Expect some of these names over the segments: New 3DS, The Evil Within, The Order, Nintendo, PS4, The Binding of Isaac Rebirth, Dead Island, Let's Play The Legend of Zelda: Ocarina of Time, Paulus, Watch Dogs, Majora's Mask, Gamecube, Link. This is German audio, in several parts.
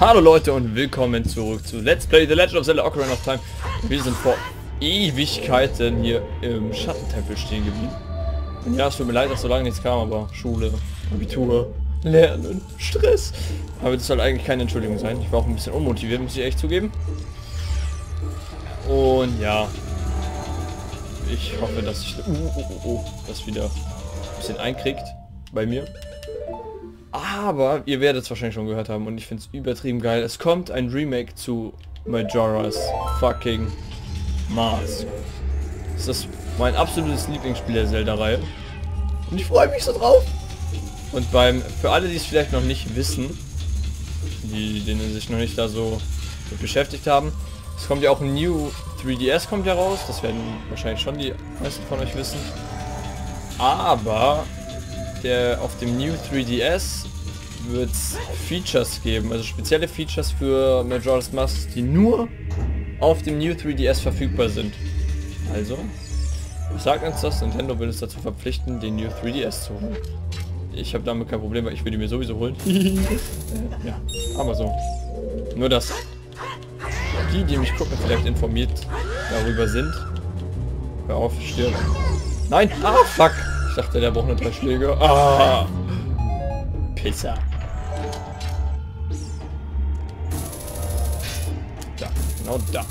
Hallo Leute und willkommen zurück zu Let's Play The Legend of Zelda: Ocarina of Time. Wir sind vor Ewigkeiten hier im Schattentempel stehen geblieben. Und ja, es tut mir leid, dass so lange nichts kam, aber Schule, Abitur, Lernen, Stress. Aber das soll eigentlich keine Entschuldigung sein. Ich war auch ein bisschen unmotiviert, muss ich echt zugeben. Und ja, ich hoffe, dass ich das wieder ein bisschen einkriegt bei mir. Aber ihr werdet es wahrscheinlich schon gehört haben und ich finde es übertrieben geil. Es kommt ein Remake zu Majora's fucking Mask. Das ist mein absolutes Lieblingsspiel der Zelda-Reihe. Und ich freue mich so drauf. Und für alle, die es vielleicht noch nicht wissen, die denen sich noch nicht da so mit beschäftigt haben, es kommt ja auch ein New 3DS kommt ja raus. Das werden wahrscheinlich schon die meisten von euch wissen. Aber auf dem New 3DS wird es Features geben, also spezielle Features für Majora's Mask, die nur auf dem New 3DS verfügbar sind. Also, was sagt uns das? Nintendo will es dazu verpflichten, den New 3DS zu holen. Ich habe damit kein Problem, weil ich will die mir sowieso holen. Ja, aber so. Nur, dass die, die mich gucken, vielleicht informiert darüber sind. Hör auf, stirb. Nein! Ah, fuck! Ich dachte, der braucht nur 3 Schläge. Ah! Pisser. Da, genau da.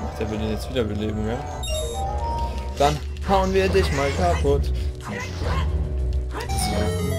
Ach, der will den jetzt wiederbeleben, ja? Dann hauen wir dich mal kaputt.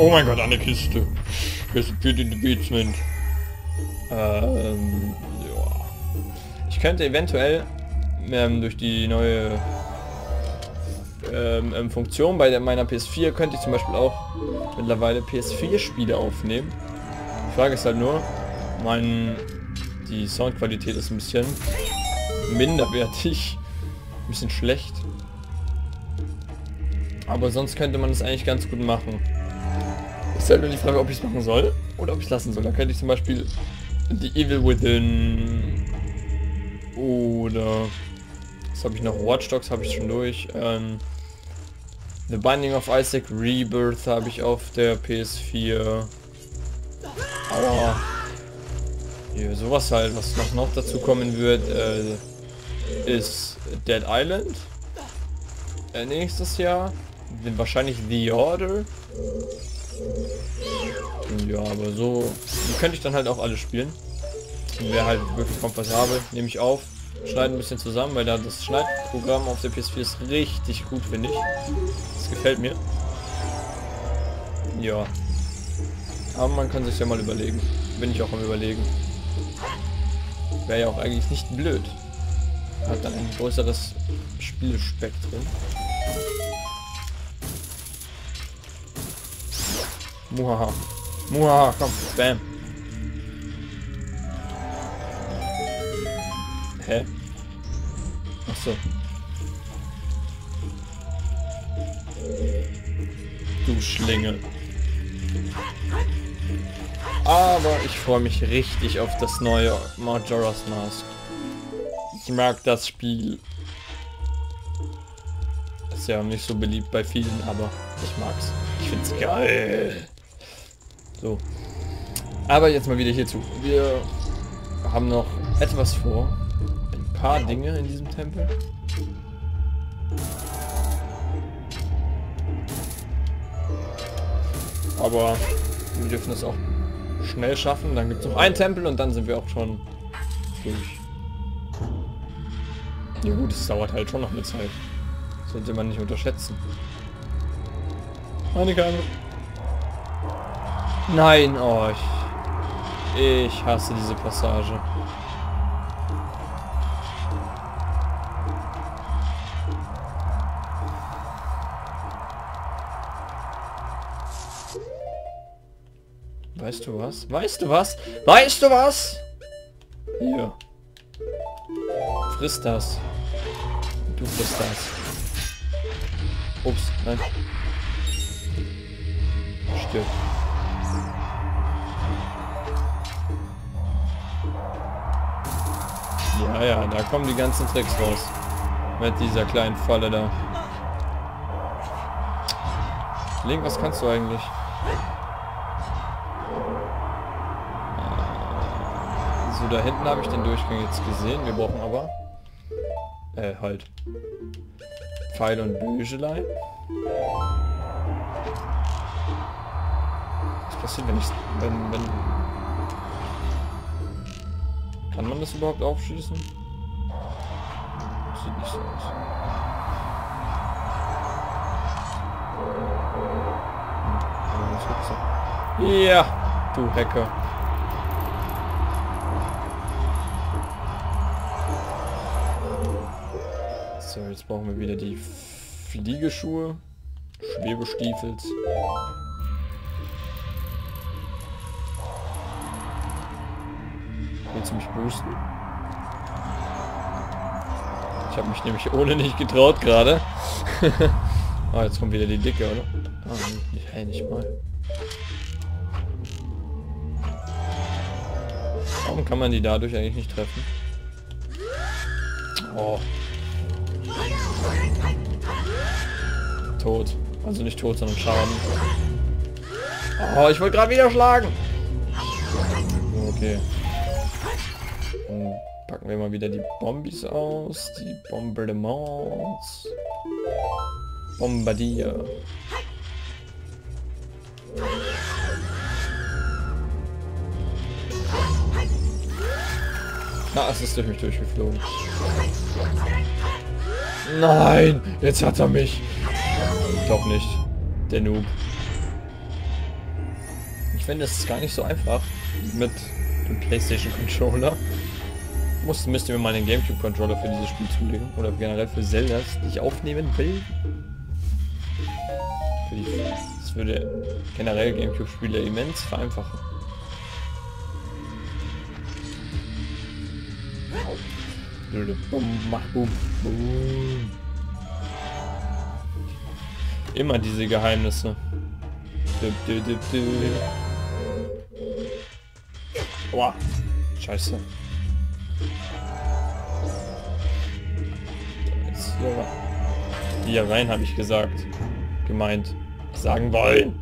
Oh mein Gott, eine Kiste. Kiste geht in die Basement. Ja. Ich könnte eventuell durch die neue Funktion bei meiner PS4 könnte ich zum Beispiel auch mittlerweile PS4-Spiele aufnehmen. Die Frage ist halt nur, die Soundqualität ist ein bisschen minderwertig, ein bisschen schlecht. Aber sonst könnte man es eigentlich ganz gut machen. Ist halt nur die Frage, ob ich es machen soll oder ob ich es lassen soll. Da könnte ich zum Beispiel The Evil Within oder was habe ich noch? Watch Dogs habe ich schon durch. The Binding of Isaac Rebirth habe ich auf der PS4. Aua. Ja, sowas halt, was noch dazu kommen wird, ist Dead Island nächstes Jahr. Wahrscheinlich The Order. Ja, aber so könnte ich dann halt auch alles spielen. Wäre halt wirklich komfortabel. Nehme ich auf, schneide ein bisschen zusammen, weil da das Schneidprogramm auf der PS4 ist richtig gut, finde ich. Das gefällt mir. Ja. Aber man kann sich ja mal überlegen. Bin ich auch am Überlegen. Wäre ja auch eigentlich nicht blöd. Hat dann ein größeres Spielspektrum. Muhaha. Muah, komm, bam. Hä? Ach so. Du Schlinge. Aber ich freue mich richtig auf das neue Majora's Mask. Ich mag das Spiel. Ist ja nicht so beliebt bei vielen, aber ich mag's. Ich find's geil. So, aber jetzt mal wieder hierzu. Wir haben noch etwas vor. Ein paar Dinge in diesem Tempel. Aber wir dürfen das auch schnell schaffen. Dann gibt es noch einen Tempel und dann sind wir auch schon durch. Ja gut, es dauert halt schon noch eine Zeit. Das sollte man nicht unterschätzen. Meine Karte. Nein, oh, ich hasse diese Passage. Weißt du was? Weißt du was? Weißt du was? Hier. Friss das. Du frisst das. Ups, nein. Stirb. Ja, da kommen die ganzen Tricks raus. Mit dieser kleinen Falle da. Link, was kannst du eigentlich? So, da hinten habe ich den Durchgang jetzt gesehen. Wir brauchen aber... halt. Pfeil und Bügelei. Was passiert, wenn ich... Kann man das überhaupt aufschießen? Sieht nicht so aus. Ja, du Hacker. So, jetzt brauchen wir wieder die Fliegeschuhe. Schwebestiefels. Willst du mich boosten? Ich habe mich nämlich ohne nicht getraut gerade. Ah, jetzt kommt wieder die Dicke, oder? Ah, hey, nicht mal. Warum kann man die dadurch eigentlich nicht treffen? Oh. Tot. Also nicht tot, sondern Schaden. Oh, ich wollte gerade wieder schlagen. Okay. Dann packen wir mal wieder die Bombis aus. Die Bombardements. Bombardier. Na, es ist durch mich durchgeflogen. Nein, jetzt hat er mich. Ich glaube nicht. Der Noob. Ich finde, es ist gar nicht so einfach mit dem PlayStation Controller. Müsste mir mal den Gamecube Controller für dieses Spiel zulegen. Oder generell für Zeldas, die ich aufnehmen will. Das würde generell Gamecube-Spiele immens vereinfachen. Immer diese Geheimnisse. Boah, scheiße. Hier rein, habe ich gesagt. Gemeint. Sagen wollen.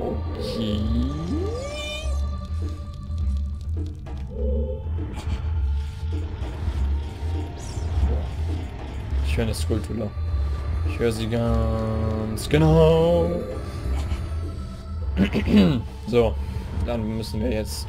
Okay. Ich höre eine Skulptur. Ich höre sie ganz genau. So, dann müssen wir jetzt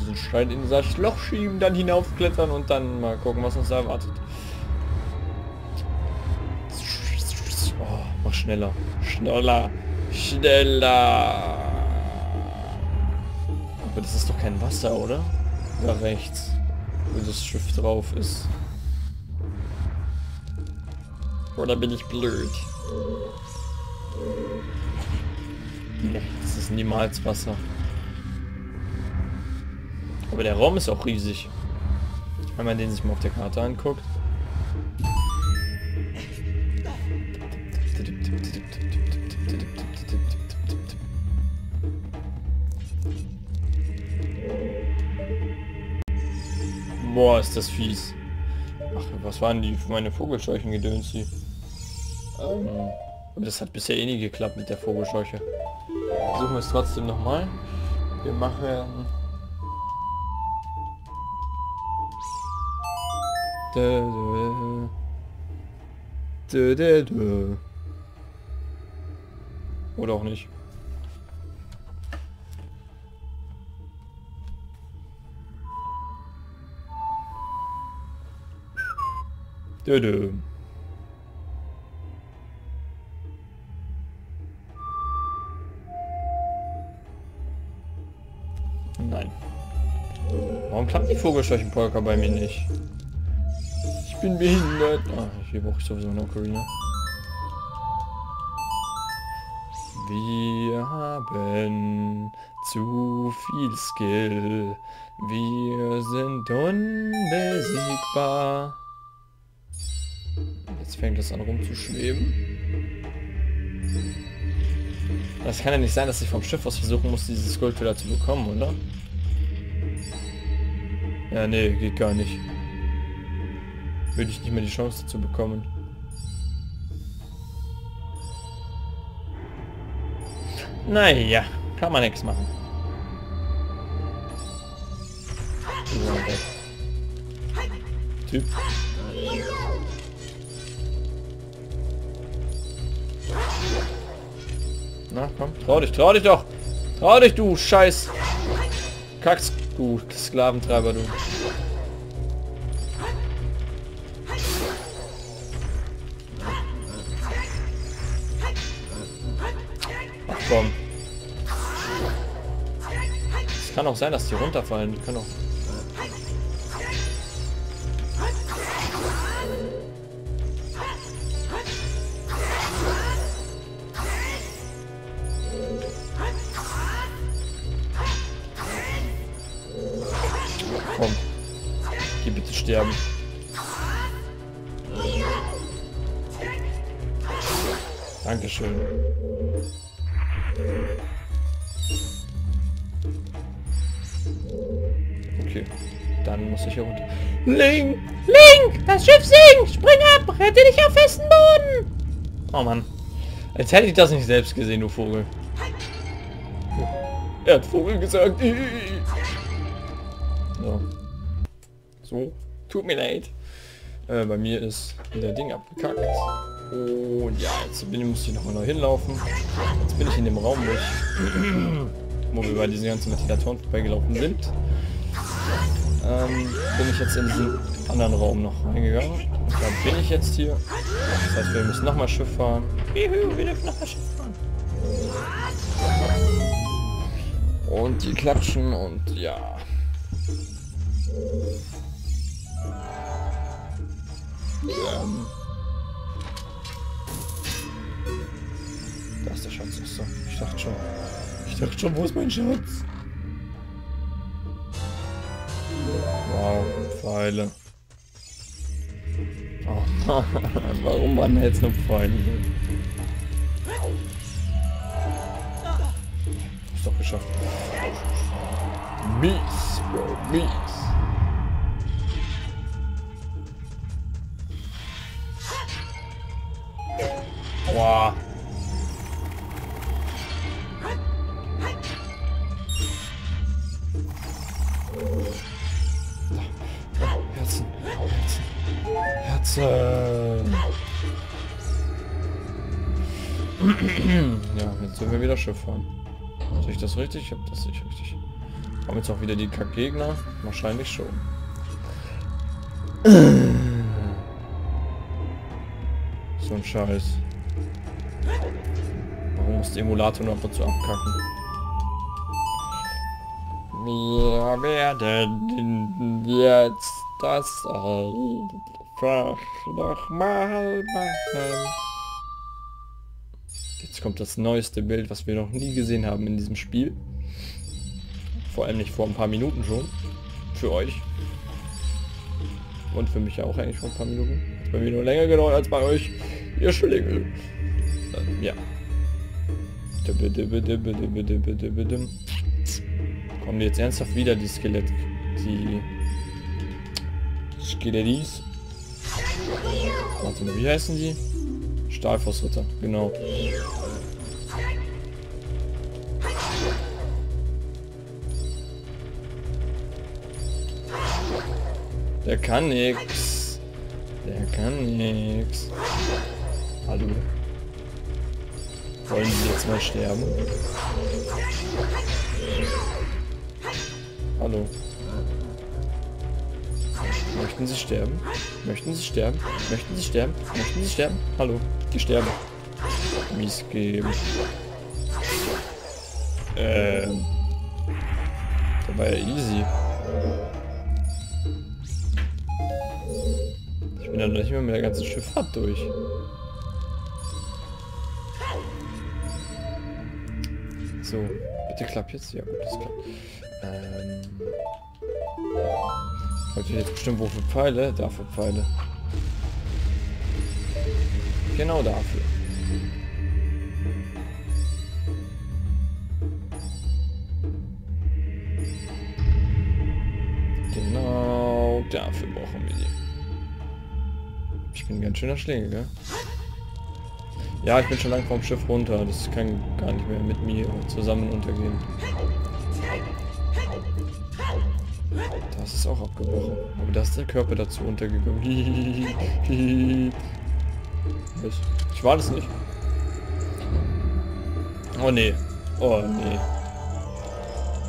diesen Stein in das Loch schieben, dann hinaufklettern und dann mal gucken, was uns da erwartet. Oh, mach schneller. Schneller. Schneller. Aber das ist doch kein Wasser, oder? Da rechts, wo das Schiff drauf ist. Oder bin ich blöd? Nee, das ist niemals Wasser. Aber der Raum ist auch riesig. Wenn man den sich mal auf der Karte anguckt. Boah, ist das fies. Ach, was waren die für meine Vogelscheuchen gedöns die? Aber das hat bisher eh nie geklappt mit der Vogelscheuche. Versuchen wir es trotzdem nochmal. Wir machen... Oder auch nicht. Dö. Nein. Warum klappt die Vogelscheuchenpolka bei mir nicht? Ich bin behindert. Ah, hier brauche ich sowieso eine Ocarina. Wir haben zu viel Skill. Wir sind unbesiegbar. Jetzt fängt das an rumzuschweben. Das kann ja nicht sein, dass ich vom Schiff aus versuchen muss, diese Skulptur zu bekommen, oder? Ja, nee, geht gar nicht. Würde ich nicht mehr die Chance dazu bekommen. Naja, kann man nichts machen. Typ. Na komm, trau dich doch! Trau dich, du Scheiß! Kacks, du Sklaventreiber, du. Ach komm. Es kann auch sein, dass die runterfallen. Die können auch... sterben. Dankeschön. Okay, dann muss ich hier runter. Link! Link! Das Schiff sinkt! Spring ab! Rette dich auf festen Boden! Oh Mann. Als hätte ich das nicht selbst gesehen, du Vogel. Er hat Vogel gesagt. So. So. Tut mir leid. Bei mir ist der Ding abgekackt. Und ja, jetzt muss ich nochmal neu hinlaufen. Jetzt bin ich in dem Raum, wo wir bei diesen ganzen Ventilatoren vorbeigelaufen sind. Bin ich jetzt in diesen anderen Raum noch reingegangen. Und da bin ich jetzt hier. Das heißt, wir müssen nochmal Schiff fahren. Juhu, wir dürfen nochmal Schiff fahren. Und die klatschen und ja. Da ist der Schatz, so. Ich dachte schon, wo ist mein Schatz? Wow, Pfeile. Oh Mann, warum waren jetzt nur Pfeile? Ist doch geschafft. Mies, Bro, mies. Wow. Herzen, Herzen. Ja, jetzt sind wir wieder Schiff fahren. Sehe ich das richtig? Ich habe das nicht richtig. Haben jetzt auch wieder die Kackgegner? Wahrscheinlich schon. So ein Scheiß. Warum muss der Emulator noch dazu abkacken? Wir werden jetzt das einfach nochmal machen. Jetzt kommt das neueste Bild, was wir noch nie gesehen haben in diesem Spiel. Vor allem nicht vor ein paar Minuten schon. Für euch. Und für mich ja auch eigentlich vor ein paar Minuten. Bei mir nur länger gedauert als bei euch. Ihr Schlingel. Ja. Kommen jetzt ernsthaft wieder die Skelette. Die Skelettis. Warte mal, wie heißen die? Stahlfußritter, genau. Der kann nix. Hallo. Wollen sie jetzt mal sterben? Hallo. Möchten sie sterben? Hallo. Die sterben. Mies geben. Das war ja easy. Ich bin dann nicht mehr mit der ganzen Schifffahrt durch. So, bitte klappt jetzt. Ja gut, das klappt. Wollte ich jetzt bestimmt wofür Pfeile? Dafür Pfeile. Genau dafür. Genau. dafür brauchen wir die. Ich bin ein ganz schöner Schläger, gell? Ja, ich bin schon lange vom Schiff runter. Das kann gar nicht mehr mit mir zusammen untergehen. Das ist auch abgebrochen. Aber da ist der Körper dazu untergekommen. Ich war das nicht. Oh nee. Oh nee.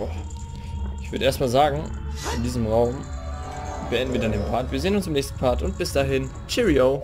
Oh. Ich würde erstmal sagen, in diesem Raum beenden wir dann den Part. Wir sehen uns im nächsten Part und bis dahin. Cheerio!